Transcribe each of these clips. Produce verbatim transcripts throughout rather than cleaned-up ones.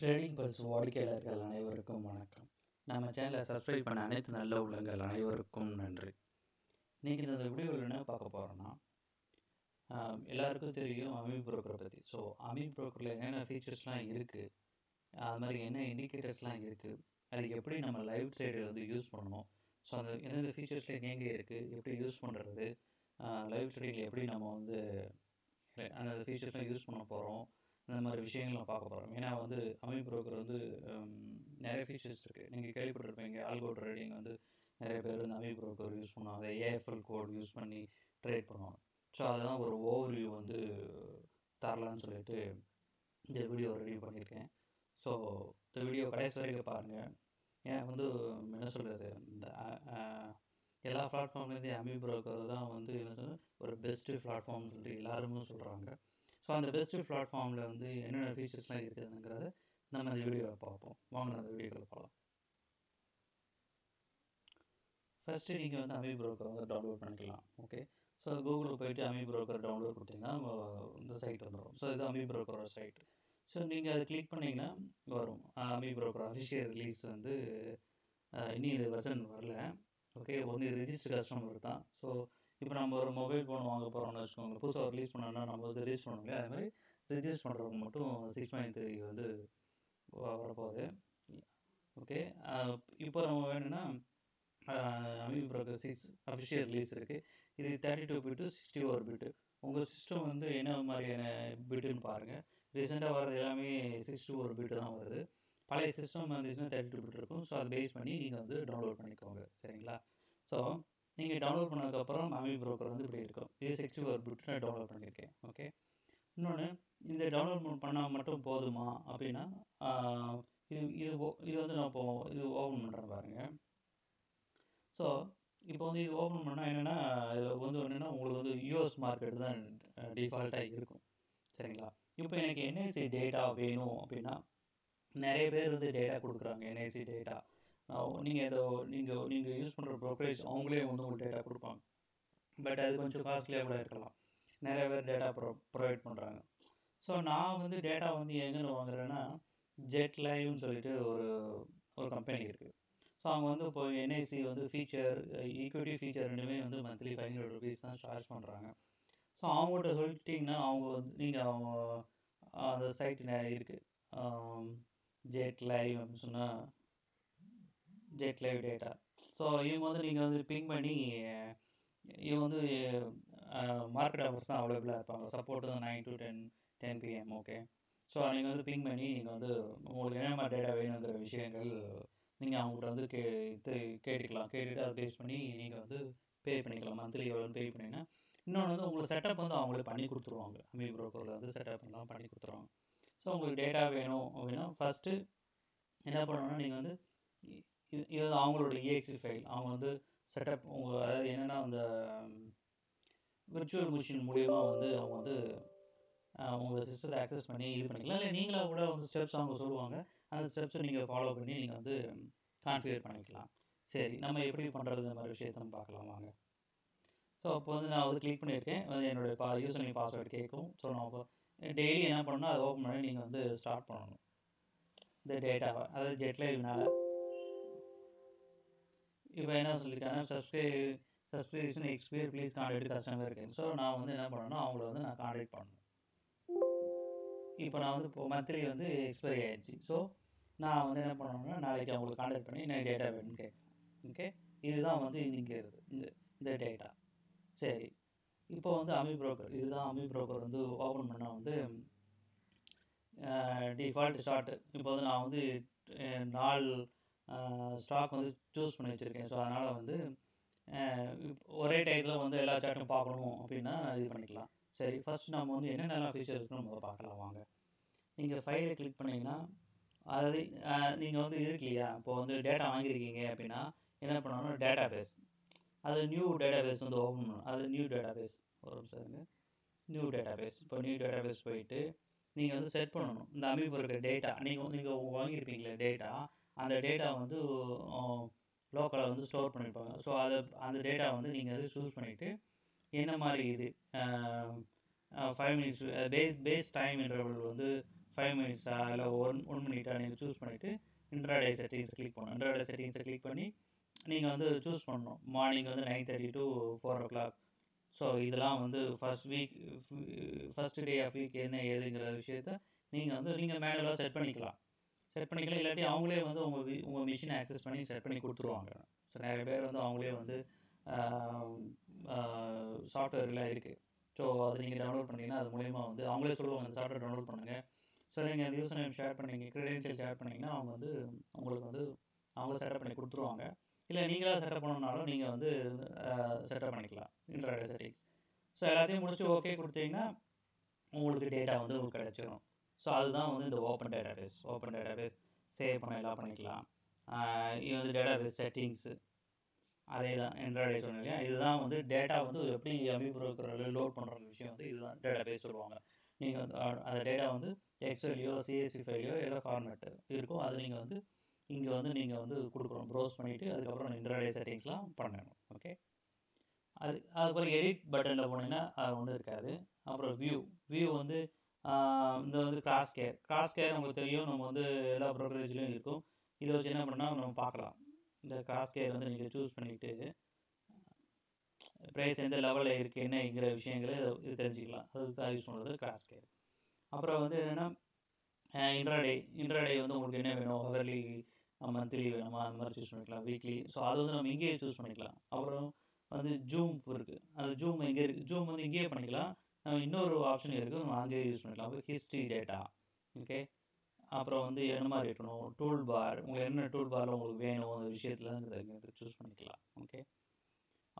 Trading pulse வாடிக்கையாளர்கள் அனைவருக்கும் வணக்கம். நம்ம சேனலை சப்ஸ்கிரைப் பண்ண அனைத்து நல்ல உள்ளங்கள் அனைவருக்கும் நன்றி. இன்றைக்கி இந்த வீடியோவில் என்ன பார்க்க போகிறோன்னா, எல்லாருக்கும் தெரியும் AmiBroker பற்றி. ஸோ AmiBrokerல என்னென்ன ஃபீச்சர்ஸ்லாம் இருக்குது, அது மாதிரி என்ன இண்டிகேட்டர்ஸ்லாம் இருக்குது, அது எப்படி நம்ம லைவ் ட்ரேடை வந்து யூஸ் பண்ணணும், ஸோ அந்த என்னென்ன ஃபீச்சர்ஸில் எங்கே இருக்குது, எப்படி யூஸ் பண்ணுறது, லைவ் ட்ரேடிங்கில் எப்படி நம்ம வந்து அந்த ஃபீச்சர்ஸ்லாம் யூஸ் பண்ண போகிறோம், இந்த மாதிரி விஷயங்கள்லாம் பார்க்க போகிறோம். ஏன்னா வந்து AmiBroker வந்து நிறைய ஃபீச்சர்ஸ் இருக்குது. நீங்கள் கேள்விப்பட்டிருப்பீங்க, ஆல்கோ ட்ரேடிங் வந்து நிறைய பேர் வந்து AmiBroker யூஸ் பண்ணுவோம், அதை A F L code use பண்ணி ட்ரேட் பண்ணுவாங்க. ஸோ அதெல்லாம் ஒரு ஓவர்வியூ வந்து தரலான்னு சொல்லிட்டு இந்த வீடியோ ரெடி பண்ணியிருக்கேன். ஸோ இந்த வீடியோ கடைசி வரைக்கும் பாருங்கள். ஏன் வந்து என்ன சொல்கிறது, இந்த எல்லா பிளாட்ஃபார்ம்லேருந்து AmiBroker தான் வந்து ஒரு பெஸ்ட்டு பிளாட்ஃபார்ம்னு சொல்லிட்டு எல்லாருமே சொல்கிறாங்க. ஸோ அந்த பெஸ்ட்டு பிளாட்ஃபார்மில் வந்து என்னென்ன ஃபீச்சர்ஸ்லாம் இருக்குதுங்கிறத நம்ம அந்த வீடியோவில் பார்ப்போம். வாங்க அந்த வீடியோவில் பார்க்கலாம். ஃபஸ்ட்டு நீங்கள் வந்து AmiBroker வந்து டவுன்லோட் பண்ணிக்கலாம். ஓகே, ஸோ கூகுளில் போய்ட்டு AmiBroker டவுன்லோட் கொடுத்தீங்கன்னா இந்த சைட் வந்துடும். ஸோ இது AmiBroker சைட். ஸோ நீங்கள் அதை கிளிக் பண்ணிங்கன்னா வரும் AmiBroker அஃபிஷியல் ரிலீஸ் வந்து இன்னும் இது வெர்ஷன் வரல. ஓகே, ஒன்று ரெஜிஸ்டர் கஸ்டமர் தான். ஸோ இப்போ நம்ம ஒரு மொபைல் ஃபோன் வாங்க போகிறோம்னு வச்சுக்கோங்க, புதுசாக ரிலீஸ் பண்ணோன்னா நம்ம வந்து ரிலீஸ் பண்ணோம் இல்லையா, அது மாதிரி ரிஜிஸ்டர் பண்ணுறவங்க மட்டும் சிக்ஸ் பாயிண்ட் த்ரீ வந்து வரப்போகுது. ஓகே, இப்போ நம்ம வேணும்னா AmiBroker சிக்ஸ் அஃபிஷியல் ரிலீஸ் இருக்குது. இது தேர்ட்டி டூ பிட்டு சிக்ஸ்டி ஒரு பிட்டு உங்கள் சிஸ்டம் வந்து என்ன மாதிரியான பிட்டுன்னு பாருங்கள். ரீசெண்டாக வர்றது எல்லாமே சிக்ஸ்டி ஒரு பிட்டு தான் வருது. பழைய சிஸ்டம் வந்துச்சுன்னா தேர்ட்டி டூ பிட்டு இருக்கும். ஸோ அதை பேஸ் பண்ணி நீங்கள் வந்து டவுன்லோட் பண்ணிக்கோங்க, சரிங்களா. ஸோ நீங்கள் டவுன்லோட் பண்ணதுக்கப்புறம் AmiBroker வந்து இப்படி இருக்கும். இது சிக்ஸ்டி ஒரு பிட்டு நான் டவுன்லோட் பண்ணியிருக்கேன். ஓகே, இன்னொன்று, இந்த டவுன்லோட் பண்ணால் மட்டும் போதுமா அப்படின்னா இது இது இது வந்து நான் இப்போ இது ஓப்பன் பண்ணுறேன் பாருங்கள். ஸோ இப்போ வந்து இது ஓப்பன் பண்ணால் என்னென்னா, இது வந்து என்னென்னா உங்களுக்கு வந்து யூஎஸ் மார்க்கெட் தான் டிஃபால்ட்டாக இருக்கும், சரிங்களா. இப்போ எனக்கு என்ஐசி டேட்டா வேணும் அப்படின்னா நிறைய பேர் வந்து டேட்டா கொடுக்குறாங்க. என்ஐசி டேட்டா நீங்கள் ஏதோ நீங்கள் நீங்கள் யூஸ் பண்ணுற ப்ரோக்கரேஜ் அவங்களே வந்து உங்களுக்கு டேட்டா கொடுப்பாங்க. பட் அது கொஞ்சம் காஸ்ட்லியாக கூட இருக்கலாம். நிறைய பேர் டேட்டா ப்ரொ ப்ரொவைட் பண்ணுறாங்க. ஸோ நான் வந்து டேட்டா வந்து எங்கேன்னு வாங்குறேன்னா, ஜெட் லைவ்னு சொல்லிட்டு ஒரு ஒரு கம்பெனி இருக்குது. ஸோ அவங்க வந்து இப்போ என்ஐசி வந்து ஃபீச்சர், ஈக்விட்டி ஃபீச்சர் ரெண்டுமே வந்து மந்த்லி ஃபைவ் ஹண்ட்ரட் ருபீஸ் தான் சார்ஜ் பண்ணுறாங்க. ஸோ அவங்கள்ட்ட சொல்லிட்டிங்கன்னா அவங்க வந்து நீங்கள் அவங்க அந்த சைட்டு நிறைய இருக்குது, ஜெட் லைவ் அப்படின்னு சொன்னால் ஜெட் லைவ் டேட்டா. ஸோ இவங்க வந்து நீங்கள் வந்து பிங் பண்ணி இவங்க வந்து மார்க்கெட் ஆஃபர்ஸ் தான் அவைலபிளாக இருப்பாங்க. சப்போர்ட் வந்து nine to ten ten PM. Okay, so நீங்கள் வந்து பிங் பண்ணி நீங்கள் வந்து உங்களுக்கு என்ன மாதிரி டேட்டா வேணுங்கிற விஷயங்கள் நீங்கள் அவங்கள்ட்ட வந்து கே இது கேட்டுக்கலாம். கேட்டுட்டு அதை பேஸ் பண்ணி நீங்கள் வந்து பே பண்ணிக்கலாம். மந்த்லி எவ்வளோன்னு பே பண்ணிங்கன்னா, இன்னொன்று வந்து உங்களுக்கு செட்டப் வந்து அவங்களுக்கு பண்ணி கொடுத்துருவாங்க. AmiBrokerல வந்து செட்டப் எல்லாம் பண்ணி கொடுத்துருவாங்க. ஸோ உங்களுக்கு டேட்டா வேணும் அப்படின்னா ஃபஸ்ட்டு என்ன பண்ணணும்னா, நீங்கள் வந்து இது இது வந்து அவங்களோட இஎக்ஸி ஃபைல் அவங்க வந்து செட்டப் உங்கள், அதாவது என்னென்னா அந்த விர்ச்சுவல் மிஷின் மூலிமா வந்து அவங்க வந்து அவங்க சிஸ்டத்தை ஆக்சஸ் பண்ணி இது பண்ணிக்கலாம். இல்லை நீங்களாக கூட வந்து ஸ்டெப்ஸ் அவங்க சொல்லுவாங்க, அந்த ஸ்டெப்ஸை நீங்கள் ஃபாலோ பண்ணி நீங்கள் வந்து கான்ஃபிகர் பண்ணிக்கலாம். சரி, நம்ம எப்படி பண்ணுறது இந்த மாதிரி விஷயத்த பார்க்கலாம் வாங்க. ஸோ அப்போ வந்து நான் வந்து கிளிக் பண்ணியிருக்கேன், வந்து என்னுடைய பா யூசர் நேம் பாஸ்வேர்டு கேட்கும். ஸோ நான் இப்போ டெய்லி என்ன பண்ணணும், அதை ஓப்பன் பண்ணி நீங்கள் வந்து ஸ்டார்ட் பண்ணணும் இந்த டேட்டாவை. அதாவது ஜெட்ல இதனால இப்போ என்ன சொல்லியிருக்காங்க, சப்ஸ்கிரை subscription expired please contact customer இருக்கேன். ஸோ நான் வந்து என்ன பண்ணணும்னா அவங்கள வந்து நான் கான்டாக்ட் பண்ணணும். இப்போ நான் வந்து இப்போ மந்த்லி வந்து எக்ஸ்பைரி ஆகிடுச்சு. ஸோ நான் வந்து என்ன பண்ணணும்னா, நாளைக்கு அவங்களுக்கு கான்டாக்ட் பண்ணி நான் டேட்டா வேணும்னு கேட்குறேன். ஓகே, இதுதான் வந்து இன்றைக்கி இருக்குது இந்த இந்த டேட்டா. சரி, இப்போ வந்து AmiBroker இதுதான் AmiBroker வந்து ஓப்பன் பண்ணால் வந்து டிஃபால்ட் ஷார்ட். இப்போ வந்து நான் வந்து நாலு ஸ்டாக் வந்து சூஸ் பண்ணி வச்சுருக்கேன். ஸோ அதனால் வந்து ஒரே டைத்தில் வந்து எல்லா சார்ட்டும் பார்க்கணும் அப்படின்னா இது பண்ணிக்கலாம். சரி, ஃபஸ்ட் நம்ம வந்து என்னென்ன ஃபீச்சர் இருக்குன்னு நம்ம பார்க்கலாம் வாங்க. நீங்கள் ஃபைலை கிளிக் பண்ணிங்கன்னா, அதாவது நீங்கள் வந்து இருக்கு இல்லையா, இப்போ வந்து டேட்டா வாங்கியிருக்கீங்க அப்படின்னா என்ன பண்ணணும், டேட்டா பேஸ், அது நியூ டேட்டா பேஸ் வந்து ஓப்பன் பண்ணணும். அது நியூ டேட்டா பேஸ் ஒரு சாருங்க நியூ டேட்டா பேஸ். இப்போ நியூ டேட்டா பேஸ் போயிட்டு நீங்கள் வந்து செட் பண்ணணும் இந்த AmiBroker டேட்டா. நீங்கள் நீங்கள் வாங்கியிருப்பீங்களே டேட்டா, அந்த டேட்டா வந்து லோக்கலில் வந்து ஸ்டோர் பண்ணியிருப்பாங்க. ஸோ அதை அந்த டேட்டா வந்து நீங்கள் வந்து சூஸ் பண்ணிவிட்டு என்ன மாதிரி இது five minutes base base time interval வந்து ஃபைவ் மினிட்ஸா இல்லை ஒன் ஒன் மினிட்டா நீங்கள் சூஸ் பண்ணிவிட்டு இன்ட்ராடே செட்டிங்ஸ் கிளிக் பண்ணணும். இன்ட்ராடே செட்டிங்ஸை கிளிக் பண்ணி நீங்கள் வந்து சூஸ் பண்ணணும். மார்னிங் வந்து nine thirty to four o'clock. So இதெல்லாம் வந்து first week first day of week என்ன ஏதுங்கிற விஷயத்த நீங்கள் வந்து நீங்கள் மேனுவலாக செட் பண்ணிக்கலாம் செட் பண்ணிக்கலாம் இல்லாட்டி அவங்களே வந்து உங்கள் உங்கள் மிஷினை ஆக்சஸ் பண்ணி செட் பண்ணி கொடுத்துருவாங்க. ஸோ நிறைய பேர் வந்து அவங்களே வந்து சாஃப்ட்வேர்லாம் இருக்குது. ஸோ அது நீங்கள் டவுன்லோட் பண்ணிங்கன்னா அது மூலயமா வந்து அவங்களே சொல்லுவாங்க அந்த சாஃப்ட்வேர் டவுன்லோட் பண்ணுங்கள். ஸோ நீங்கள் அந்த யூசர் நேம் ஷேர் பண்ணிங்க க்ரெடென்ஷியல் ஷேர் பண்ணிங்கன்னா அவங்க வந்து உங்களுக்கு வந்து அவங்கள செட்டப் பண்ணி கொடுத்துருவாங்க. இல்லை நீங்களாக செட்டப் பண்ணணுன்னாலும் நீங்கள் வந்து செட்டப் பண்ணிக்கலாம் இன்ட்ராடே செட்டிங்ஸ். ஸோ எல்லாத்தையும் முடிச்சு ஓகே கொடுத்தீங்கன்னா உங்களுக்கு டேட்டா வந்து உங்களுக்கு கிடச்சிடும். ஸோ அதுதான் வந்து இந்த open database. Open database save பண்ண எல்லாம் பண்ணிக்கலாம். இது வந்து டேட்டா பேஸ் செட்டிங்ஸு அதே தான் இன்ட்ராடே சொன்னீங்க. இதுதான் வந்து டேட்டா வந்து எப்படி AmiBroker லோட் பண்ணுற விஷயம் வந்து இதுதான் டேட்டா பேஸ் சொல்லுவாங்க. நீங்கள் வந்து அந்த டேட்டா வந்து எக்ஸல்லையோ சிஎஸ்சி ஃபைலையோ ஏதோ ஃபார்மேட்டு இருக்கும். அது நீங்கள் வந்து இங்கே வந்து நீங்கள் வந்து கொடுக்குறோம் ப்ரௌஸ் பண்ணிவிட்டு அதுக்கப்புறம் இன்ட்ராடே செட்டிங்ஸ்லாம் பண்ணணும். ஓகே, அது அதுக்கப்புறம் எடிட் பட்டனில் போனீங்கன்னா அது ஒன்றும் இருக்காது. அப்புறம் வியூ வியூ வந்து இந்த வந்து கிராஸ் கேர் கிராஸ் கேர் உங்களுக்கு தெரியும், நம்ம வந்து எல்லா ப்ரோக்கரேஜ்லையும் இருக்கும். இதை வச்சு என்ன பண்ணால் நம்ம பார்க்கலாம். இந்த கிராஸ் கேர் வந்து நீங்கள் சூஸ் பண்ணிவிட்டு ப்ரைஸ் எந்த லெவலில் இருக்குது என்னங்கிற விஷயங்களை இது தெரிஞ்சுக்கலாம். அதுதான் யூஸ் பண்ணுறது கிராஸ் கேர். அப்புறம் வந்து என்னென்னா இன்ட்ராடே இன்ட்ராடே வந்து உங்களுக்கு என்ன வேணும், ஹவர்லி மந்த்லி வேணுமா அந்த மாதிரி சூஸ் பண்ணிக்கலாம், வீக்லி. ஸோ அது வந்து நம்ம இங்கேயே சூஸ் பண்ணிக்கலாம். அப்புறம் வந்து ஜூம் இருக்குது, அது ஜூம் இங்கே இருக்குது. ஜூம் வந்து இங்கேயே பண்ணிக்கலாம். நம்ம இன்னொரு ஆப்ஷன் இருக்குது, நம்ம அங்கேயே யூஸ் பண்ணிக்கலாம். அப்புறம் ஹிஸ்ட்ரி டேட்டா. ஓகே, அப்புறம் வந்து என்ன மாதிரி இருக்கணும், டூல் பார் உங்களுக்கு என்ன டூல் பாரில் உங்களுக்கு வேணும் அந்த விஷயத்தில் சூஸ் பண்ணிக்கலாம். ஓகே,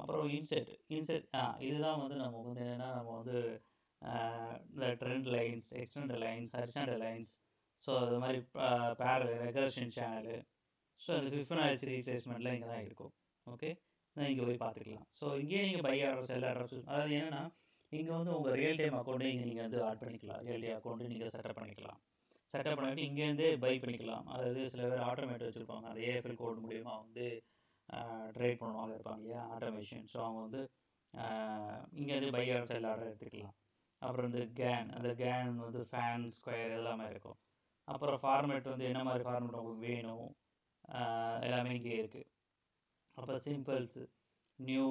அப்புறம் இன்செர்ட் இன்செர்ட் ஆ இதுதான் வந்து நம்ம வந்து என்னென்னா நம்ம வந்து இந்த trend lines, extended lines, horizontal lines. So அது மாதிரி பேரல் ரெகர்ஷன் சேனலு. ஸோ இந்த ஃபிபனாசி ரீப்ளேஸ்மெண்ட்லாம் இங்கே தான் இருக்கும். ஓகே, நான் இங்கே போய் பார்த்துக்கலாம். ஸோ இங்கேயே நீங்கள் buy order sell order choose, அதாவது என்னென்னா இங்கே வந்து உங்கள் ரியல் டைம் அக்கௌண்ட்டே இங்கே நீங்கள் வந்து ஆட் பண்ணிக்கலாம். ரியல் டைம் அக்கௌண்ட்டு நீங்கள் செட்டப் பண்ணிக்கலாம். செட்டப் பண்ணிவிட்டு இங்கேருந்தே பை பண்ணிக்கலாம். அதாவது சில பேர் ஆட்டோமேட் வச்சுருப்பாங்க, அது ஏஎஃப்எல் கோட் மூலமா வந்து ட்ரேட் பண்ணுவாங்க இருப்பாங்க இல்லையா, ஆட்டோமேஷன். ஸோ அவங்க வந்து இங்கேருந்து பை ஆர்டர் செல் ஆர்டர் எடுத்துக்கலாம். அப்புறம் இந்த கேன் அந்த கேன் வந்து ஃபேன் ஸ்கொயர் எல்லாமே இருக்கும். அப்புறம் ஃபார்மேட் வந்து என்ன மாதிரி ஃபார்மேட் உங்களுக்கு வேணும் எல்லாமே இங்கே இருக்குது. அப்புறம் சிம்பிள்ஸு நியூ,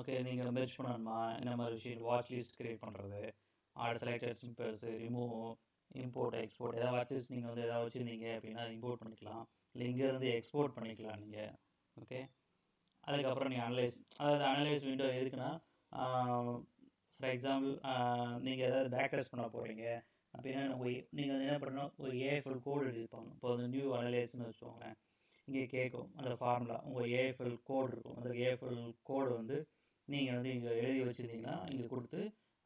ஓகே நீங்கள் மெர்ஜ் பண்ணணுமா என்ன மாதிரி விஷயம், வாட்ச் லிஸ்ட் க்ரியேட் பண்ணுறது, order selected symbols, remove, import, export. ஏதாவது வாட்ச் லிஸ்ட் நீங்கள் வந்து எதாவது வச்சுருந்தீங்க அப்படின்னா இம்போர்ட் பண்ணிக்கலாம், இல்லை இங்கேருந்து எக்ஸ்போர்ட் பண்ணிக்கலாம் நீங்கள். ஓகே, அதுக்கப்புறம் நீங்கள் அனலைஸ், அதாவது அனலைஸ் விண்டோ எதுக்குன்னா ஃபார் எக்ஸாம்பிள் நீங்கள் ஏதாவது பேக் டெஸ்ட் பண்ண போகிறீங்க அப்படின்னா நீங்கள் வந்து என்ன பண்ணணும், ஒரு ஏஎஃப்எல் கோடு எழுதிப்பாங்க. இப்போ வந்து நியூ அனலைஸ்ன்னு வச்சுக்கோங்களேன், இங்கே கேட்கும் அந்த ஃபார்முலா உங்கள் ஏஎஃப்எல் கோடு இருக்கும். அந்த ஏஎஃப்எல் கோடு வந்து நீங்கள் வந்து இங்கே எழுதி வச்சுருந்தீங்கன்னா இங்கே கொடுத்து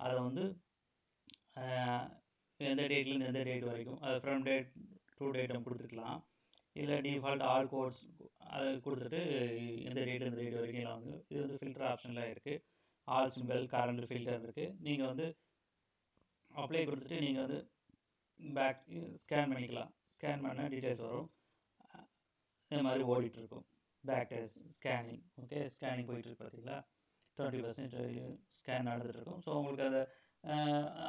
அதை வந்து எந்த டேட்லேருந்து எந்த டேட் வரைக்கும் அது ஃப்ரம் டேட் டூ டேட்டும் கொடுத்துக்கலாம். இல்லை டிஃபால்ட் ஆல் கோட்ஸ் அதை கொடுத்துட்டு எந்த டேட்டில் எந்த டேட் வரைக்கும் எல்லாம் வந்து இது வந்து ஃபில்டர் ஆப்ஷன்லாம் இருக்குது. ஆல் சிம்பிள் கரண்ட் ஃபில்டர் இருக்குது. நீங்கள் வந்து அப்ளை கொடுத்துட்டு நீங்கள் வந்து பேக் ஸ்கேன் பண்ணிக்கலாம். ஸ்கேன் பண்ணால் டீட்டெயில்ஸ் வரும். இந்த மாதிரி ஓடிட்டுருக்கும் back test scanning. Okay, scanning போயிட்டுருக்கு பார்த்தீங்களா, டுவெண்ட்டி பர்சன்ட் ஸ்கேன் நடந்துகிட்ருக்கும். ஸோ உங்களுக்கு அந்த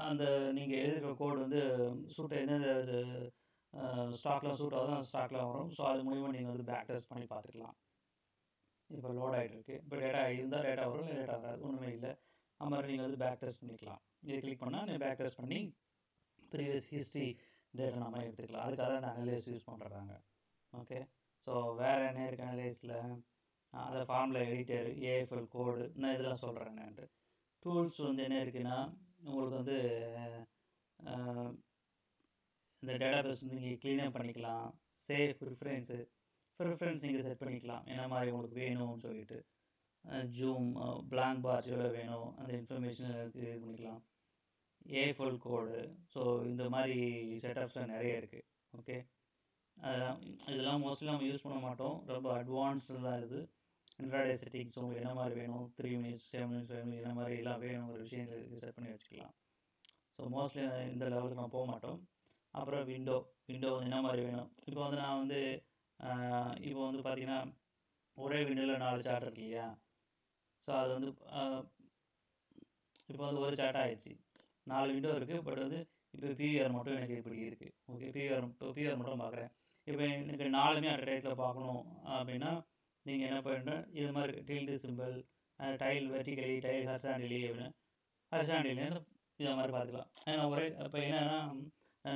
அந்த நீங்கள் எழுதுகிற கோடு வந்து சூட் எந்தெந்த ஸ்டாக்லாம் சூட் ஆகுதோ அந்த ஸ்டாக்லாம் வரும். ஸோ அது மூலிமா நீங்கள் வந்து பேக் டெஸ்ட் பண்ணி பார்த்துக்கலாம். இப்போ லோட் ஆகிட்டு இருக்குது. இப்போ டேட்டா இருந்தால் டேட்டா வரும், இல்லை டேட்டா வராது, ஒன்றுமே இல்லை. அது மாதிரி நீங்கள் வந்து பேக் டெஸ்ட் பண்ணிக்கலாம். இதை கிளிக் பண்ணால் நீங்கள் பேக் டெஸ்ட் பண்ணி ப்ரீவியஸ் ஹிஸ்ட்ரி டேட்டா நம்ம எடுத்துக்கலாம். அதுக்காக நான் அனலைஸ் யூஸ் பண்ணுறாங்க. ஓகே, ஸோ வேறு என்ன இருக்குது அனலைஸில், அதை ஃபார்மில் எடிட்டர், ஏஎஃப்எல் கோடு, நான் இதெல்லாம் சொல்கிறேன் என்னான்ட்டு. டூல்ஸ் வந்து என்ன இருக்குன்னா உங்களுக்கு வந்து இந்த டேட்டா பேஸ் வந்து நீங்கள் க்ளீனப் பண்ணிக்கலாம். சேவ் ப்ரிஃபரன்ஸு ப்ரிஃபரன்ஸ் நீங்கள் செட் பண்ணிக்கலாம், என்ன மாதிரி உங்களுக்கு வேணும்னு சொல்லிட்டு. ஜூம், பிளாங்க் பார் எவ்வளோ வேணும் அந்த இன்ஃபர்மேஷன் இது பண்ணிக்கலாம். ஏஃபுல் கோடு. ஸோ இந்த மாதிரி செட்டப்ஸ்லாம் நிறைய இருக்குது. ஓகே, அதெல்லாம் இதெல்லாம் மோஸ்ட்லி நம்ம யூஸ் பண்ண மாட்டோம். ரொம்ப அட்வான்ஸ்டு தான் இது இன்ட்ராடே செட்டிங்ஸ். உங்களுக்கு என்ன மாதிரி வேணும், three minutes seven minutes five minutes என்ன மாதிரி எல்லாம் வேணுங்கிற விஷயங்கள் செட் பண்ணி வச்சுக்கலாம். ஸோ மோஸ்ட்லி இந்த லெவலுக்கு நம்ம போக மாட்டோம். அப்புறம் விண்டோ விண்டோ வந்து என்ன மாதிரி வேணும். இப்போ வந்து நான் வந்து இப்போ வந்து பார்த்திங்கன்னா ஒரே விண்டோவில் நாலு சார்ட் இருக்கு இல்லையா. ஸோ அது வந்து இப்போ வந்து ஒரு சார்ட் ஆகிடுச்சு, நாலு விண்டோ இருக்குது. பட் வந்து இப்போ பிஆர் மட்டும் எனக்கு இப்படி இருக்குது. ஓகே, பிஆர் இப்போ பிஆர் மட்டும் பார்க்குறேன். இப்போ எனக்கு நாலுமே அட் டயத்தில் பார்க்கணும் அப்படின்னா நீங்கள் என்ன பண்ணுறேன், இது மாதிரி tiled simple tile vertically tile horizontally அப்படின்னா ஹர்சாண்டிலின்னு இதை மாதிரி பார்த்துக்கலாம். ஏன்னா ஒரே இப்போ என்னென்னா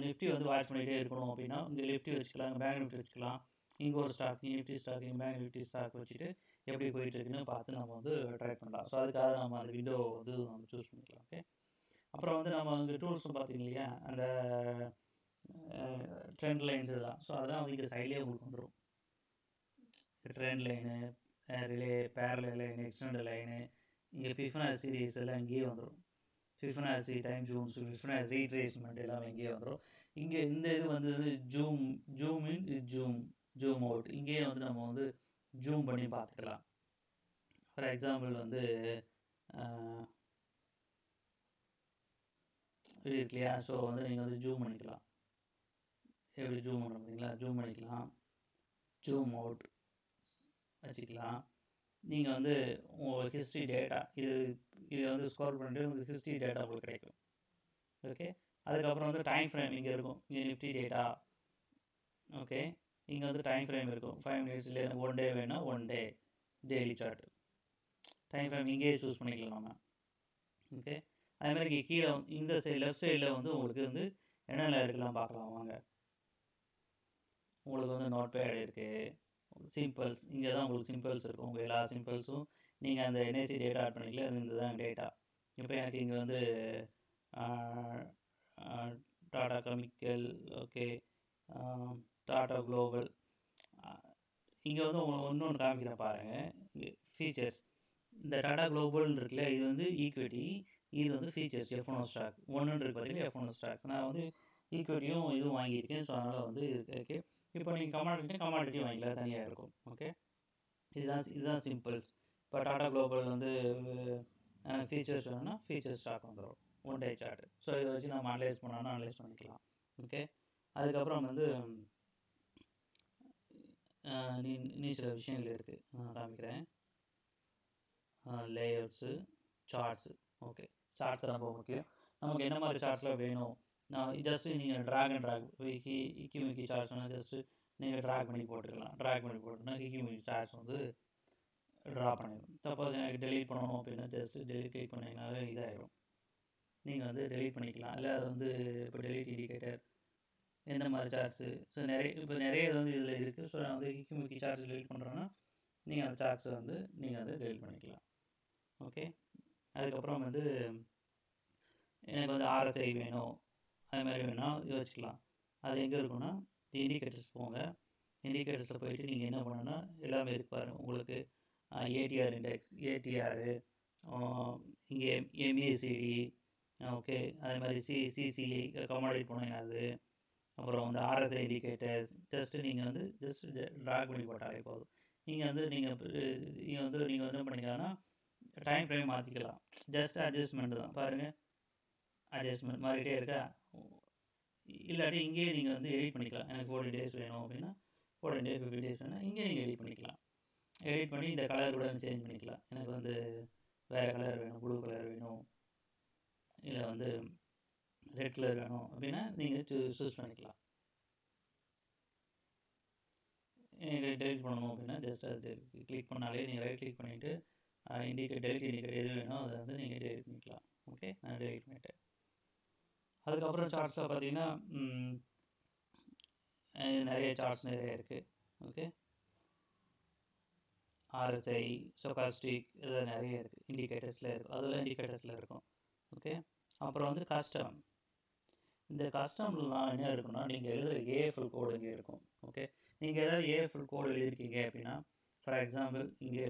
நிஃப்டி வந்து வாட்ச் பண்ணிகிட்டே இருக்கணும் அப்படின்னா இங்கே நிஃப்டி வச்சுக்கலாம், பேங்க் நிஃப்டி வச்சுக்கலாம், இங்கே ஒரு ஸ்டாக் நிஃப்டி ஸ்டாக் இங்கே பேங்க் நிஃப்டி ஸ்டாக் வச்சுட்டு எப்படி போயிட்டு இருக்குன்னு பார்த்து நம்ம வந்து ட்ரை பண்ணலாம். ஸோ அதுக்காக நம்ம அந்த விண்டோ வந்து நம்ம சூஸ் பண்ணிக்கலாம். ஓகே, அப்புறம் வந்து நம்ம வந்து டூல்ஸும் பார்த்திங்க இல்லையா, அந்த ட்ரெண்ட் லைன்ஸ் தான். ஸோ அதெல்லாம் வந்து இங்கே சைட்லேயே உங்களுக்கு வந்துடும். ட்ரெண்ட் லைனு, ரிலே பேரல லைனு, எக்ஸ்டெண்ட் லைனு, இங்கே ஃபிபனாசி சீரிஸ் எல்லாம் இங்கேயே வந்துடும். Fibonacci time zones, Fibonacci retracement எல்லாம் இங்கேயே வந்துடும். இங்கே இந்த இது வந்து zoom zoom in zoom zoom out இங்கேயே வந்து நம்ம வந்து ஜூம் பண்ணி பார்த்துக்கலாம். ஃபார் எக்ஸாம்பிள் வந்து இப்படி இருக்குல்லையா, ஸோ வந்து நீங்கள் வந்து ஜூம் பண்ணிக்கலாம். எப்படி ஜூம் பண்ண முடியுங்களா, ஜூம் பண்ணிக்கலாம், ஜூம் அவுட் வச்சுக்கலாம். நீங்கள் வந்து உங்களுக்கு ஹிஸ்ட்ரி டேட்டா இது இதை வந்து ஸ்கோர் பண்ணிட்டு உங்களுக்கு ஹிஸ்ட்ரி டேட்டா உங்களுக்கு கிடைக்கும். ஓகே, அதுக்கப்புறம் வந்து டைம் ஃப்ரேம் இங்கே இருக்கும். இங்கே நிஃப்டி டேட்டா, ஓகே, இங்கே வந்து டைம் ஃப்ரேம் இருக்கும். ஃபைவ் மினிட்ஸில் எனக்கு ஒன் டே வேணும், one day daily chart time frame இங்கேயே சூஸ் பண்ணிக்கலாம் நம்ம. ஓகே, அதேமாதிரி இங்கே கீழே இந்த சைடு லெஃப்ட் சைடில் வந்து உங்களுக்கு வந்து என்னென்ன இருக்குலாம் பார்க்கலாம் வாங்க. உங்களுக்கு வந்து நோட் பேட் இருக்குது, சிம்பிள்ஸ் இங்கே தான் உங்களுக்கு சிம்பிள்ஸ் இருக்கும். உங்கள் எல்லா சிம்பிள்ஸும் நீங்கள் அந்த என்ஐசி டேட்டா ஆட் பண்ணிக்கல, அது இந்த தான் டேட்டா. இப்போ எனக்கு இங்கே வந்து Tata chemical, okay, Tata global, இங்கே வந்து உங்களுக்கு ஒன்று ஒன்று காமிக்கிறேன் பாருங்கள். இங்கே ஃபீச்சர்ஸ் இந்த டாடா குளோபல் இருக்குல்ல, இது வந்து ஈக்விட்டி, இது வந்து ஃபீச்சர்ஸ் எஃப்ஒன் ஸ்டாக் ஒன்றுன்னு இருக்கு பார்த்தீங்கன்னா எஃப்ஒன் ஸ்டாக்ஸ். நான் வந்து ஈக்விட்டியும் இதுவும் வாங்கியிருக்கேன். ஸோ அதனால் வந்து ஓகே, இப்போ நீங்கள் கமாடிட்டி கமாடிட்டி வாங்கிக்கலாம், தனியாக இருக்கும். ஓகே, இதுதான் இதுதான் சிம்பிள்ஸ். இப்போ டாடா குளோபல் வந்து ஃபீச்சர்ஸ் வேணும்னா ஃபீச்சர்ஸ் ஸ்டாக் வந்துடும் ஒன் டே சார்ட். ஸோ இதை வச்சு நம்ம அனலைஸ் பண்ணோன்னா அனலைஸ் பண்ணிக்கலாம். ஓகே, அதுக்கப்புறம் வந்து நீ சில விஷயங்கள் இருக்குது நான் காமிக்கிறேன். லேஅவுட்ஸு, சார்ட்ஸு. ஓகே, சார்ட்ஸ் ரொம்ப முக்கியம். நமக்கு என்ன மாதிரி சார்ட்ஸ்லாம் வேணும், நான் ஜஸ்ட்டு நீங்கள் ட்ராக் அண்ட் ட்ராக் இக்கி இக்கி மிக்கி சார்ட்ஸ்னால் ஜஸ்ட்டு நீங்கள் ட்ராக் பண்ணி போட்டுக்கலாம். ட்ராக் பண்ணி போட்டுனா இக்கி மிக்கி சார்ட்ஸ் வந்து ட்ரா பண்ணிடும். சப்போஸ் எனக்கு டெலிட் பண்ணணும் அப்படின்னா ஜஸ்ட்டு டெலிட் கிளிக் பண்ணிங்கனாலே இதாகிடும், நீங்கள் வந்து டெலிட் பண்ணிக்கலாம். இல்லை அது வந்து இப்போ டெலிட் இண்டிகேட்டர் எந்த மாதிரி சார்ட்ஸு, ஸோ நிறைய இப்போ நிறைய வந்து இதில் இருக்குது. ஸோ நான் வந்து இக்கி முக்கி சார்ட்ஸ் டெலிட் பண்ணுறோன்னா நீங்கள் அந்த சார்ட்ஸை வந்து நீங்கள் அதை டெலிட் பண்ணிக்கலாம். ஓகே, அதுக்கப்புறம் வந்து எனக்கு வந்து ஆர்எஸ்ஐ வேணும், அது மாதிரி வேணால் இது வச்சுக்கலாம். அது எங்கே இருக்குன்னா இண்டிகேட்டர்ஸ் போங்க. இண்டிகேட்டர்ஸில் போயிட்டு நீங்கள் என்ன பண்ணணுன்னா எல்லாமே இருப்பார் உங்களுக்கு. ஏடிஆர் இண்டெக்ஸ், ஏடிஆரு, இங்கே எம்ஏசிடி, ஓகே, அதே மாதிரி சி சிசிஐ கமாடிட்டி போனேன் அது. அப்புறம் வந்து ஆர்எஸ்ஐ இண்டிகேட்டர்ஸ் ஜஸ்ட்டு நீங்கள் வந்து ஜஸ்ட்டு ட்ராக் பண்ணி போட்டாலே போதும். நீங்கள் வந்து நீங்கள் நீங்கள் வந்து நீங்கள் வந்து என்ன பண்ணிக்கலாம்னா டைம் ஃப்ரேம் மாற்றிக்கலாம். ஜஸ்ட்டு அட்ஜஸ்ட்மெண்ட்டு தான் பாருங்கள், அட்ஜஸ்ட்மெண்ட் மாறிட்டே இருக்கா. இல்லாட்டி இங்கேயே நீங்கள் வந்து எடிட் பண்ணிக்கலாம். எனக்கு ஃபோர்ட்டி டேஸ் வேணும் அப்படின்னா ஃபோர்ட்டி டேஸ் ஃபிஃப்டி டேஸ் வேணும்னா இங்கே நீங்கள் எடிட் பண்ணிக்கலாம். எடிட் பண்ணி இந்த கலர் கூட சேஞ்ச் பண்ணிக்கலாம். எனக்கு வந்து வேறு கலர் வேணும், ப்ளூ கலர் வேணும், இல்லை வந்து ரெட் கலர் வேணும் அப்படின்னா நீங்கள் சூஸ் பண்ணிக்கலாம். டெலிட் பண்ணணும் அப்படின்னா ஜஸ்ட் அது கிளிக் பண்ணாலே நீங்கள் ரைட் கிளிக் பண்ணிவிட்டு இண்டிகேட் டெலிட் இண்டிகேட் எது வேணும் அதை வந்து நீங்கள் டெலிட் பண்ணிக்கலாம். ஓகே, நான் டெலிட் பண்ணிட்டேன். அதுக்கப்புறம் சார்ட்ஸில் பார்த்தீங்கன்னா நிறைய சார்ட்ஸ் நிறைய இருக்குது. ஓகே, ஆர்எஸ்ஐ, ஸ்டோகாஸ்டிக், இதெல்லாம் நிறைய இருக்குது. இண்டிகேட்டர்ஸில் இருக்கும், அதெல்லாம் இண்டிகேட்டர்ஸில் இருக்கும். ஓகே, அப்புறம் வந்து கஸ்டம். இந்த கஸ்டம்லாம் என்ன இருக்குன்னா நீங்கள் எழுதுகிற ஏஎஃப்எல் கோடு இங்கே இருக்கும். ஓகே, நீங்கள் ஏதாவது ஏஎஃப்எல் கோடு எழுதியிருக்கீங்க அப்படின்னா ஃபார் எக்ஸாம்பிள் இங்கே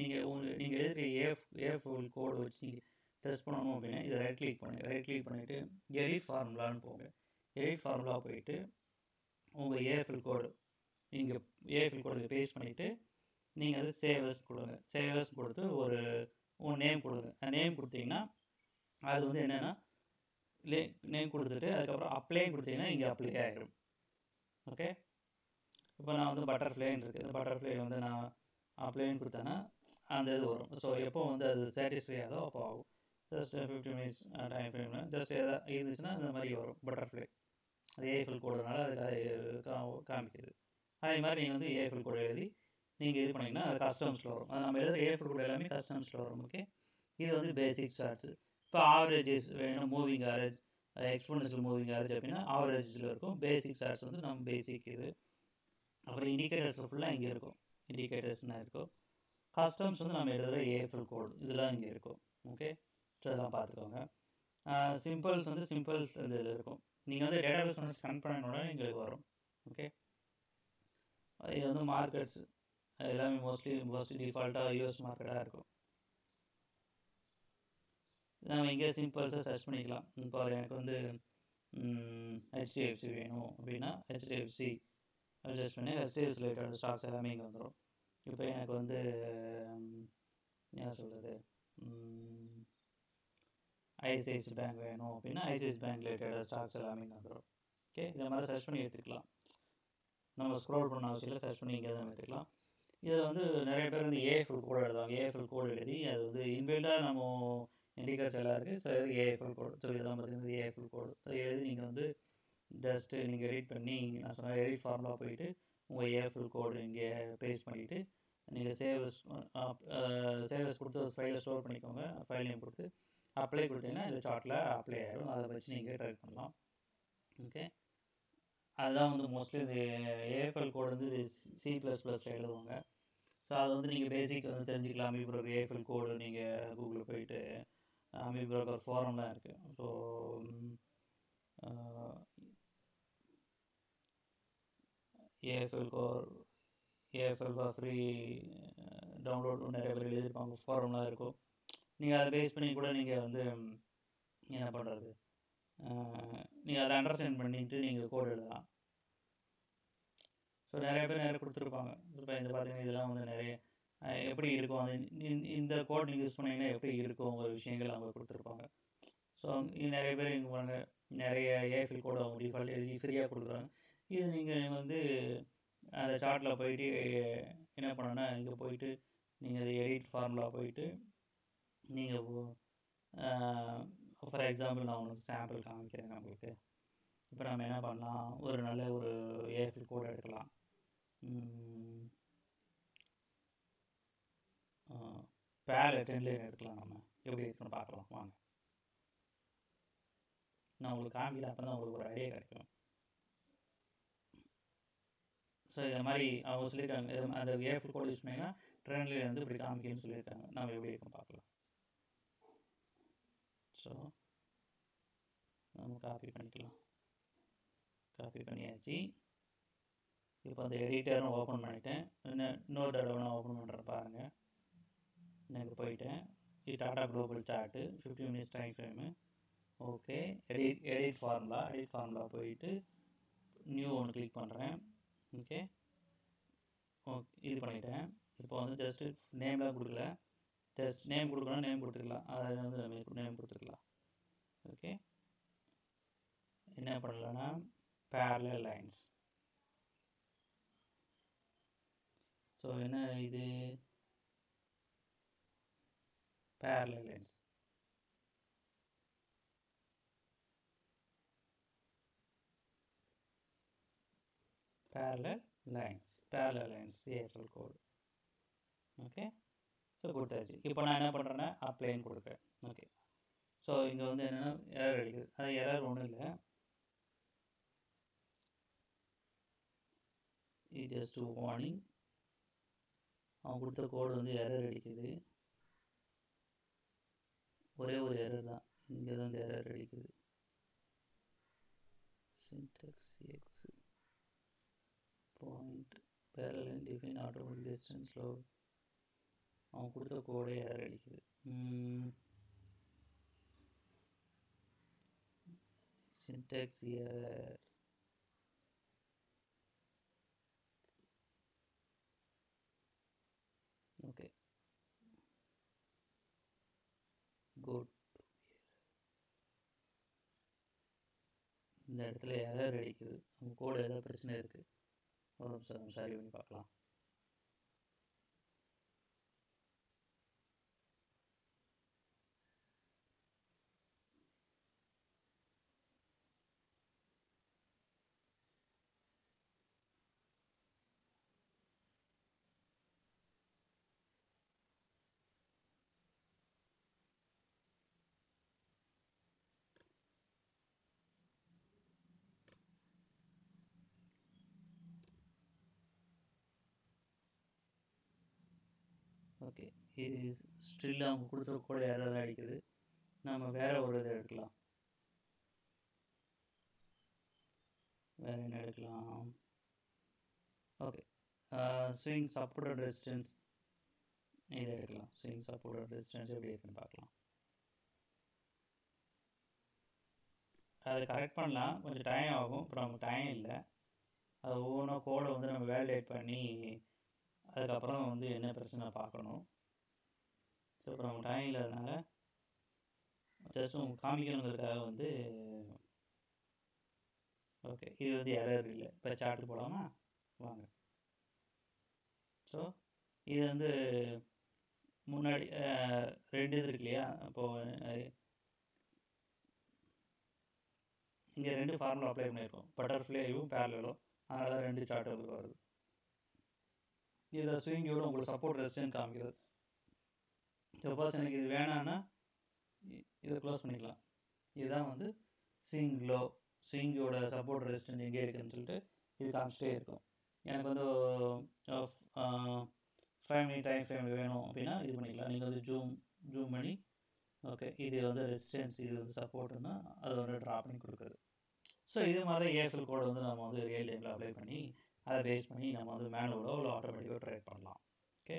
நீங்கள் உங்களுக்கு நீங்கள் எழுதுகிற ஏஎஃப் ஏஎஃப்எல் கோடு வச்சு நீங்கள் டெஸ்ட் பண்ணணும் அப்படின்னா இதை ரைட் கிளிக் பண்ணி ரைட் கிளிக் பண்ணிவிட்டு எடிட் ஃபார்முலான்னு போங்க. எடிட் ஃபார்முலா போயிட்டு உங்கள் ஏஎஃப்எல் கோடு நீங்கள் ஏஎஃப்எல் கோடுக்கு பேஸ்ட் பண்ணிவிட்டு நீங்கள் அது சேவர்ஸ் கொடுங்க. சேவர்ஸ் கொடுத்து ஒரு உங்கள் நேம் கொடுங்க. அந்த நேம் கொடுத்தீங்கன்னா அது வந்து என்னென்னா லே நேம் கொடுத்துட்டு அதுக்கப்புறம் அப்ளைன்னு கொடுத்தீங்கன்னா இங்கே அப்ளை ஆகிடும். ஓகே, இப்போ நான் வந்து பட்டர்ஃப்ளைன்னு இருக்குது. இந்த பட்டர்ஃப்ளை வந்து நான் அப்ளைன்னு கொடுத்தேன்னா அந்த இது வரும். ஸோ எப்போ வந்து அது சாட்டிஸ்ஃபை ஆகுதோ அப்போ ஆகும். just fifteen minutes time frame just இருந்துச்சுன்னா இந்த மாதிரி வரும் பட்டர்ஃப்ளை. அது ஏஎஃப்எல் கோடுனால அது காமிக்கிறது. அதே மாதிரி நீங்கள் வந்து ஏஎஃப்எல் கோடு எழுதி நீங்கள் இது பண்ணிங்கன்னா அது கஸ்டம்ஸில் வரும். அது நம்ம எழுதுகிற ஏஎஃப்எல் கோடு எல்லாமே கஸ்டம்ஸில் வரும். ஓகே, இது வந்து பேசிக் சார்ட்ஸு. இப்போ ஆவரேஜஸ் வேணும், moving average, exponential moving average அப்படின்னா ஆவரேஜில் இருக்கும். பேசிக் சார்ட்ஸ் வந்து நம்ம பேசிக் இது. அப்புறம் இண்டிகேட்டர்ஸ் ஃபுல்லாக இங்கே இருக்கும், இண்டிகேட்டர்ஸ்னால் இருக்கும். கஸ்டம்ஸ் வந்து நம்ம எழுதுகிற ஏஎஃப்எல் கோடு இதெல்லாம் இங்கே இருக்கும். ஓகே, ஸோ அதெல்லாம் பார்த்துக்கோங்க. சிம்பிள்ஸ் வந்து சிம்பிள்ஸ் இதில் இருக்கும். நீங்கள் வந்து டேட்டா பேஸ் ஒன்று ஸ்கேன் பண்ணோடனே எங்களுக்கு வரும். ஓகே, இது வந்து மார்க்கெட்ஸ் எல்லாமே மோஸ்ட்லி மோஸ்ட்லி டிஃபால்ட்டாக யூஎஸ் மார்க்கெட்டாக இருக்கும். நம்ம இங்கே சிம்பிள்ஸாக சர்ச் பண்ணிக்கலாம். இப்போ எனக்கு வந்து ஹெச்டிஎஃப்சி வேணும் அப்படின்னா ஹெச்டிஎஃப்சி சர்ச் பண்ணி ஹெச்டிஎஃப்சி ரிலேட்டட் ஸ்டாக்ஸ் எல்லாமே இங்கே வந்துடும். இப்போ எனக்கு வந்து என்ன சொல்கிறது, ஐசிஐசி பேங்க் வேணும் அப்படின்னா ஐசிஐசி பேங்க் ரிலேட்டட் ஸ்டாக்ஸ் எல்லாமே வந்துடும். ஓகே, இதை மாதிரி சர்ச் பண்ணி எடுத்துக்கலாம். நம்ம ஸ்க்ரோல் பண்ண அவசியம் இல்லை, சர்ச் பண்ணி இங்கே தான் எடுத்துக்கலாம். இதில் வந்து நிறைய பேர் வந்து ஏஎஃப்எல் கோடு எழுதுவாங்க. ஏஎஃப்எல் கோடு எழுதி அது வந்து இன்பில்டாக நம்ம இண்டிகேட்டர்ஸ் எல்லாம் இருக்குது. ஸோ இது ஏஎஃப்எல் கோடு, ஸோ இதெல்லாம் பார்த்தீங்கன்னா ஏஎஃப்எல் கோடு அதை எழுதி நீங்கள் வந்து ஜஸ்ட்டு நீங்கள் எடிட் பண்ணி நான் சொன்ன எடிட் ஃபார்முலா போயிட்டு உங்கள் ஏஎஃப்எல் கோடு இங்கே பேஸ்ட் பண்ணிவிட்டு நீங்கள் சேவஸ் சேவஸ் கொடுத்து ஒரு ஃபைலை ஸ்டோர் பண்ணிக்கோங்க. ஃபைல் நேம் கொடுத்து அப்ளை கொடுத்தீங்கன்னா இந்த சார்ட்டில் அப்ளை ஆகிடும். அதை வச்சு நீங்கள் ட்ரைப் பண்ணலாம். ஓகே, அதுதான் வந்து மோஸ்ட்லி இந்த ஏஎஃப்எல் கோடு வந்து சி ப்ளஸ் ப்ளஸில் எழுதுவாங்க. ஸோ அதை வந்து நீங்கள் பேசிக் வந்து தெரிஞ்சுக்கலாம். AmiBroker ஏஎஃப்எல் கோடு நீங்கள் கூகுளில் போயிட்டு AmiBroker ஃபோரம்லாம் இருக்குது. So AFL core AFL free download நிறைய பேர் எழுதியிருப்பாங்க, ஃபோரம்லாம் இருக்கும். நீங்கள் அதை பேஸ் பண்ணி கூட நீங்கள் வந்து என்ன பண்ணுறது, நீங்கள் அதை அண்டர்ஸ்டாண்ட் பண்ணிட்டு நீங்கள் கோடு எழுதலாம். ஸோ நிறைய பேர் நிறைய கொடுத்துருப்பாங்க. இப்போ இந்த பார்த்தீங்கன்னா இதெல்லாம் வந்து நிறைய எப்படி இருக்கும், அது இந்த கோட் நீங்கள் யூஸ் பண்ணிங்கன்னா எப்படி இருக்கும் ஒரு விஷயங்கள் அவங்க கொடுத்துருப்பாங்க. ஸோ நிறைய பேர் இங்கே போகிறாங்க, நிறைய ஏஎஃப்எல் கோடு அவங்க டிஃபால்ட் எழுதி ஃப்ரீயாக கொடுக்குறாங்க. இது நீங்கள் வந்து அந்த சார்ட்டில் போயிட்டு என்ன பண்ணோன்னா இங்கே போயிட்டு நீங்கள் எடிட் ஃபார்முலா போயிட்டு நீங்கள் ஃபார் எக்ஸாம்பிள் நான் உங்களுக்கு சாம்பிள் காமிக்கிறேன். நம்மளுக்கு இப்போ நம்ம என்ன பண்ணலாம், ஒரு நல்ல ஒரு ஏஎஃப்எல் கோடு எடுக்கலாம். பேர் டென்லைன் எடுக்கலாம். நம்ம எப்படி இருக்குன்னு பார்க்கலாம் வாங்க. நான் உங்களுக்கு காமிக்கல, அப்போ தான் உங்களுக்கு ஒரு ஐடியா கிடைக்கும். ஸோ இதை மாதிரி அவங்க சொல்லியிருக்காங்க. அந்த ஏஎஃப்எல் கோடு யூஸ் பண்ணிங்கன்னா ட்ரெண்ட்லேயே வந்து இப்படி காமிக்கன்னு சொல்லியிருக்காங்க. நம்ம எப்படி இருக்குன்னு பார்க்கலாம். ஸோ நம்ம காப்பி பண்ணிக்கலாம். காப்பி பண்ணியாச்சு. இப்போ அந்த எடிட்டரும் ஓப்பன் பண்ணிட்டேன். இன்னும் இன்னொரு தடவை நான் ஓப்பன் பண்ணுறேன் பாருங்கள். எனக்கு போயிட்டேன். இது Tata global chart fifteen minutes time frame. Okay, edit edit formula edit formula போயிட்டு நியூ ஒன்று கிளிக் பண்ணுறேன். ஓகே, ஓகே இது பண்ணிட்டேன். இப்போ வந்து ஜஸ்ட்டு நேம்லாம் கொடுக்கல, ஜஸ்ட் நேம் கொடுக்கணும். நேம் கொடுத்துக்கலாம், அதை வந்து நேம் கொடுத்துக்கலாம். ஓகே, என்ன பண்ணலான்னா parallel lines. ஸோ என்ன இது parallel lines. parallel lines parallel lines A F L code. Okay, so கொடுத்தாச்சு. இப்போ நான் என்ன பண்ணுறேன்னா அப்ளைன்னு கொடுக்குறேன். ஓகே, ஸோ இங்கே வந்து என்னென்னா எரர் அடிக்குது. அது எரர் ஒன்றும் இல்லை, இது ஜஸ்ட் வார்னிங். அவன் கொடுத்த கோடு வந்து எரர் அடிக்குது. ஒரே ஒரு எரர் தான், இங்கே தான் வந்து எரர் அடிக்குது. Syntax X point barrel and define automatic distance low. அவன் கொடுத்த கோடே எரர் அடிக்குது. Syntax error. Okay, good. இந்த இடத்துல எரர் அடிக்குது. அவங்க கோடு ஏதாவது பிரச்சனை இருக்குது. ஒரு நிமிஷம் நம்ம சரி பண்ணி பார்க்கலாம். ஓகே ஸ்டில் நாம் கொடுத்த கோட் எரர் அடிக்குது. நாம் வேற ஒரு இது எடுக்கலாம். வேற என்ன எடுக்கலாம்? ஓகே ஸ்விங் சப்போர்ட் ரெசிஸ்டன்ஸ் இதை எடுக்கலாம். ஸ்விங் சப்போர்ட் ரெசிஸ்டன்ஸ் எப்படி இருக்குன்னு பார்க்கலாம். அதை கரெக்ட் பண்ணலாம், கொஞ்சம் டைம் ஆகும். அப்புறம் நமக்கு டைம் இல்லை, அது ஒவ்வொன்றா கோடை வந்து நம்ம வேலிடேட் பண்ணி அதுக்கப்புறம் வந்து என்ன பிரச்சனை பார்க்கணும். ஸோ இப்போ நம்ம டைம் இல்லாதனால ஜஸ்ட் உங்களுக்கு காமிக்கணுங்கிறதுக்காக வந்து ஓகே இது வந்து எரர் இல்லை. இப்போ சார்ட் போடாமல் வாங்க. ஸோ இது வந்து முன்னாடி ரெண்டு இது இருக்கு இல்லையா? இப்போது இங்கே ரெண்டு ஃபார்முலா அப்ளை பண்ணியிருக்கோம், பட்டர்ஃப்ளையும் பேரலோ, அதனால தான் ரெண்டு சார்ட் உங்களுக்கு வருது. இதை ஸ்விங்கோட உங்களுக்கு சப்போர்ட் ரெசிஸ்டன்ஸ் காமிக்கிறது. சப்போஸ் எனக்கு இது வேணான்னா இதை க்ளோஸ் பண்ணிக்கலாம். இதுதான் வந்து ஸ்விங்லோ ஸ்விங்கோட சப்போர்ட் ரெசிஸ்டன்ஸ் எங்கே இருக்குதுன்னு சொல்லிட்டு இது காமிச்சிட்டே இருக்கும். எனக்கு வந்து ஃபைவ் மினிட் டைம் ஃப்ரேம் வேணும் அப்படின்னா இது பண்ணிக்கலாம். நீங்கள் வந்து ஜூம் ஜூம் பண்ணி ஓகே இது வந்து ரெசிஸ்டன்ஸ், இது வந்து சப்போர்ட்டுன்னா அது வந்து ட்ரா பண்ணி கொடுக்குறது. ஸோ இது மாதிரி ஏஃபில் கோடு வந்து நம்ம வந்து ரியல் டைமில் அப்ளை பண்ணி அதை பேஸ் பண்ணி நம்ம வந்து மேனுவலோ இல்லை ஆட்டோமேட்டிக்காக ட்ரேட் பண்ணலாம். ஓகே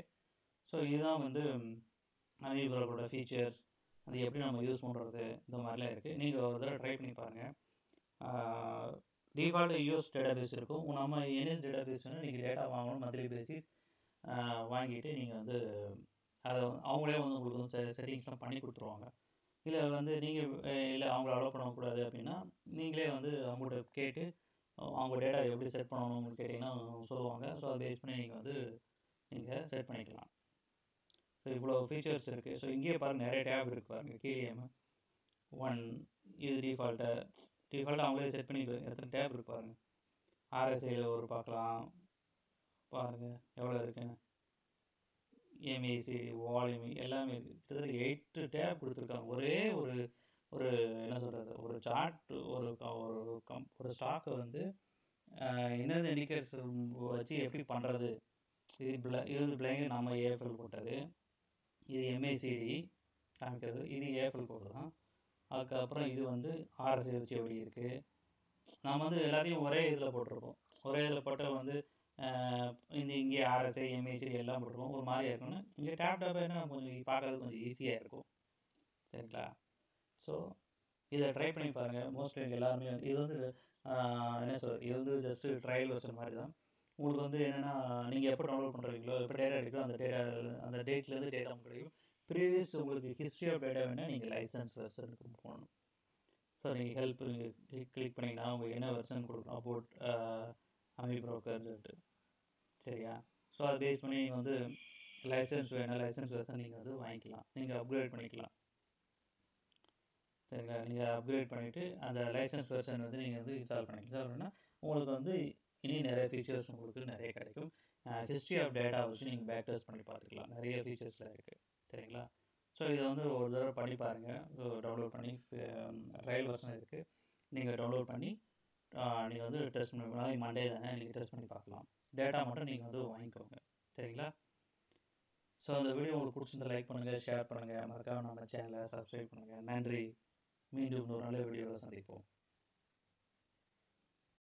ஸோ இதுதான் வந்து AmiBroker ஃபீச்சர்ஸ். அது எப்படி நம்ம யூஸ் பண்ணுறது இந்த மாதிரிலாம் இருக்குது. நீங்கள் ஒரு தடவை ட்ரை பண்ணி பாருங்கள். டிஃபால்ட் யூஎஸ் டேட்டா பேஸ் இருக்கும். நம்ம என்எஸ் டேட்டா பேஸ் வேணும், நீங்கள் டேட்டா வாங்கணும் மந்த்லி பேசிஸ் வாங்கிட்டு நீங்கள் வந்து அதை அவங்களே வந்து உங்களுக்கு வந்து செட்டிங்ஸ்லாம் பண்ணி கொடுத்துருவாங்க. இல்லை வந்து நீங்கள் இல்லை அவங்கள அலோவ் பண்ணக்கூடாது அப்படின்னா நீங்களே வந்து அவங்கள்ட்ட கேட்டு அவங்க டேட்டா எப்படி செட் பண்ணணும்னு கேட்டிங்கன்னா சொல்லுவாங்க. ஸோ அதை பேஸ் பண்ணி நீங்கள் வந்து நீங்கள் செட் பண்ணிக்கலாம். ஸோ இவ்வளோ ஃபீச்சர்ஸ் இருக்குது. ஸோ இங்கேயே பாருங்கள் நிறைய டேப் இருக்குது பாருங்கள். கேஎம் ஒன் இது டிஃபால்ட்டை டிஃபால்ட்டாக அவங்களே செட் பண்ணி எத்தனை டேப் இருக்குது பாருங்கள். ஆர்எஸ்ஐயில் ஒரு பார்க்கலாம் பாருங்கள் எவ்வளோ இருக்குன்னு. எம்ஏசி வால்யூம் எல்லாமே இருக்குது. கிட்டத்தட்ட எயிட்டு டேப் கொடுத்துருக்காங்க. ஒரே ஒரு ஒரு என்ன சொல்கிறது ஒரு சார்ட் ஒரு ஒரு கம் ஒரு ஸ்டாக்கை வந்து என்னென்ன இண்டிகேட்டர்ஸ் வச்சு எப்படி பண்ணுறது. இது பிள இது பிள்ளைங்க நம்ம ஏஎஃப்எல் போட்டது, இது எம்ஏசிடி காமிக்கிறது, இது ஏஎஃப்எல் போட்டு தான். அதுக்கப்புறம் இது வந்து ஆர்எஸ்ஐ வச்சு எப்படி இருக்குது. நம்ம வந்து எல்லாத்தையும் ஒரே இதில் போட்டிருக்கோம். ஒரே இதில் போட்டால் வந்து இந்த இங்கே ஆர்எஸ்ஐ எம்ஏசிடி எல்லாம் போட்டிருக்கோம். ஒரு மாதிரியாக இருக்கும்னா இங்கே டேப் டேப் என்ன கொஞ்சம் பார்க்குறது கொஞ்சம் ஈஸியாக இருக்கும். சரிங்களா? ஸோ இதை ட்ரை பண்ணி பாருங்கள். மோஸ்ட்லி எனக்கு எல்லாருமே இது வந்து என்ன சொல்கிறது இது வந்து ஜஸ்ட்டு ட்ரையல் வருஷன் மாதிரி தான். உங்களுக்கு வந்து என்னென்னா நீங்கள் எப்போ டவுன்லோட் பண்ணுறீங்களோ எப்போ டேட்டா எடுக்கிறோம் அந்த டேட்டா அந்த டேட்லேருந்து டேட்டா கிடைக்கும். ப்ரீவியஸ் உங்களுக்கு ஹிஸ்ட்ரி ஆஃப் டேட்டா வேணால் நீங்கள் லைசன்ஸ் வெர்ஷனுக்கு போகணும். ஸோ நீங்கள் ஹெல்ப் நீங்கள் கிளிக் கிளிக் பண்ணிங்கன்னா உங்களுக்கு என்ன வெர்ஷன் கொடுக்கணும் அபவுட் AmiBroker சொல்லிட்டு. சரியா? ஸோ அதை பேஸ் பண்ணி நீங்கள் வந்து லைசன்ஸ் வேணால் லைசன்ஸ் வெர்ஷன் நீங்கள் வந்து வாங்கிக்கலாம். நீங்கள் அப்கிரேட் பண்ணிக்கலாம். சரிங்களா? நீங்கள் அப்கிரேட் பண்ணிவிட்டு அந்த லைசன்ஸ் வெர்ஷன் வந்து நீங்கள் வந்து இன்ஸ்டால் பண்ணி இன்ஸ்டால் பண்ணால் உங்களுக்கு வந்து இனி நிறைய ஃபீச்சர்ஸ் உங்களுக்கு நிறைய கிடைக்கும். ஹிஸ்ட்ரி ஆஃப் டேட்டா வச்சு நீங்கள் பேக் டெஸ்ட் பண்ணி பார்த்துக்கலாம். நிறைய ஃபீச்சர்ஸ்லாம் இருக்குது. சரிங்களா? ஸோ இதை வந்து ஒரு தடவை பண்ணி பாருங்கள். ஸோ டவுன்லோட் பண்ணி ட்ரையல் வெர்ஷன் இருக்குது. நீங்கள் டவுன்லோட் பண்ணி நீங்கள் வந்து டெஸ்ட் பண்ணி நாளைக்கு மண்டே தானே நீங்கள் டெஸ்ட் பண்ணி பார்க்கலாம். டேட்டா மட்டும் நீங்கள் வந்து வாங்கிக்கோங்க. சரிங்களா? ஸோ அந்த வீடியோ உங்களுக்கு பிடிச்சிருந்தா லைக் பண்ணுங்கள், ஷேர் பண்ணுங்கள், மறக்காம நம்ம சேனலை சப்ஸ்கிரைப் பண்ணுங்கள். நன்றி. மீண்டும் ஒரு நல்ல வீடியோவில் சந்திப்போம்.